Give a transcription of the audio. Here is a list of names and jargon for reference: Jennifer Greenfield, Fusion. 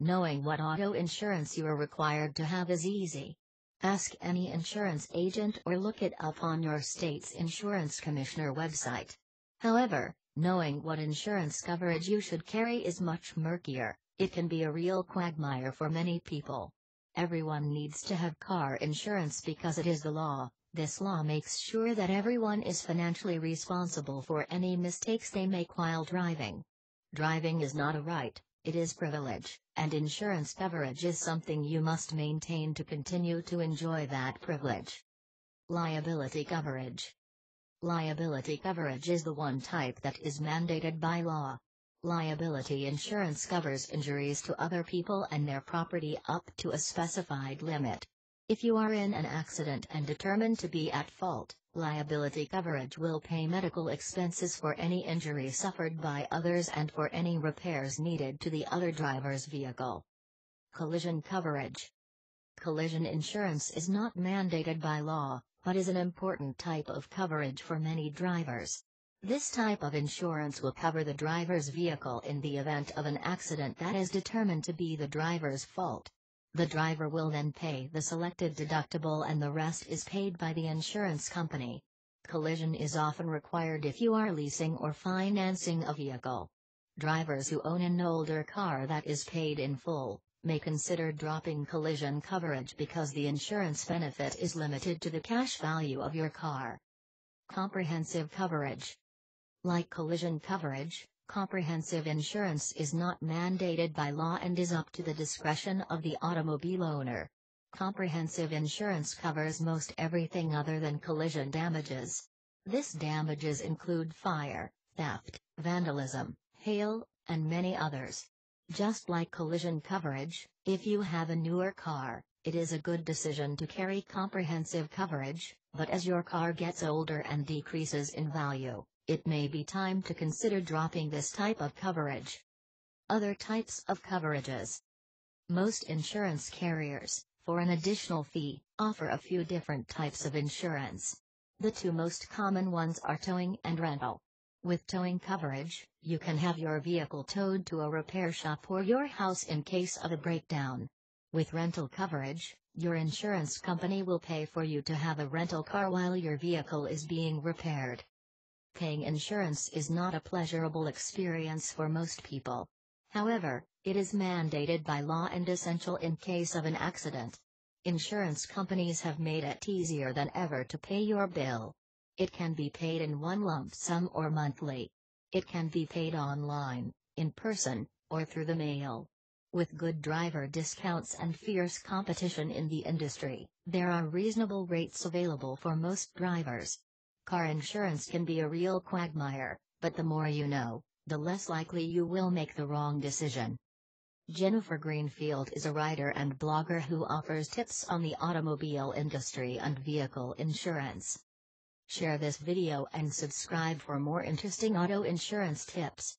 Knowing what auto insurance you are required to have is easy. Ask any insurance agent or look it up on your state's insurance commissioner website. However, knowing what insurance coverage you should carry is much murkier. It can be a real quagmire for many people. Everyone needs to have car insurance because it is the law. This law makes sure that everyone is financially responsible for any mistakes they make while driving. Driving is not a right, it is privilege, and insurance coverage is something you must maintain to continue to enjoy that privilege. Liability coverage. Liability coverage is the one type that is mandated by law. Liability insurance covers injuries to other people and their property up to a specified limit. If you are in an accident and determined to be at fault, liability coverage will pay medical expenses for any injury suffered by others and for any repairs needed to the other driver's vehicle. Collision coverage. Collision insurance is not mandated by law, but is an important type of coverage for many drivers. This type of insurance will cover the driver's vehicle in the event of an accident that is determined to be the driver's fault. The driver will then pay the selected deductible and the rest is paid by the insurance company. Collision is often required if you are leasing or financing a vehicle. Drivers who own an older car that is paid in full may consider dropping collision coverage because the insurance benefit is limited to the cash value of your car. Comprehensive coverage. Like collision coverage, comprehensive insurance is not mandated by law and is up to the discretion of the automobile owner. Comprehensive insurance covers most everything other than collision damages. These damages include fire, theft, vandalism, hail, and many others. Just like collision coverage, if you have a newer car, it is a good decision to carry comprehensive coverage, but as your car gets older and decreases in value, it may be time to consider dropping this type of coverage. Other types of coverages. Most insurance carriers, for an additional fee, offer a few different types of insurance. The two most common ones are towing and rental. With towing coverage, you can have your vehicle towed to a repair shop or your house in case of a breakdown. With rental coverage, your insurance company will pay for you to have a rental car while your vehicle is being repaired. Paying insurance is not a pleasurable experience for most people. However, it is mandated by law and essential in case of an accident. Insurance companies have made it easier than ever to pay your bill. It can be paid in one lump sum or monthly. It can be paid online, in person, or through the mail. With good driver discounts and fierce competition in the industry, there are reasonable rates available for most drivers. Car insurance can be a real quagmire, but the more you know, the less likely you will make the wrong decision. Jennifer Greenfield is a writer and blogger who offers tips on the automobile industry and vehicle insurance. Share this video and subscribe for more interesting auto insurance tips.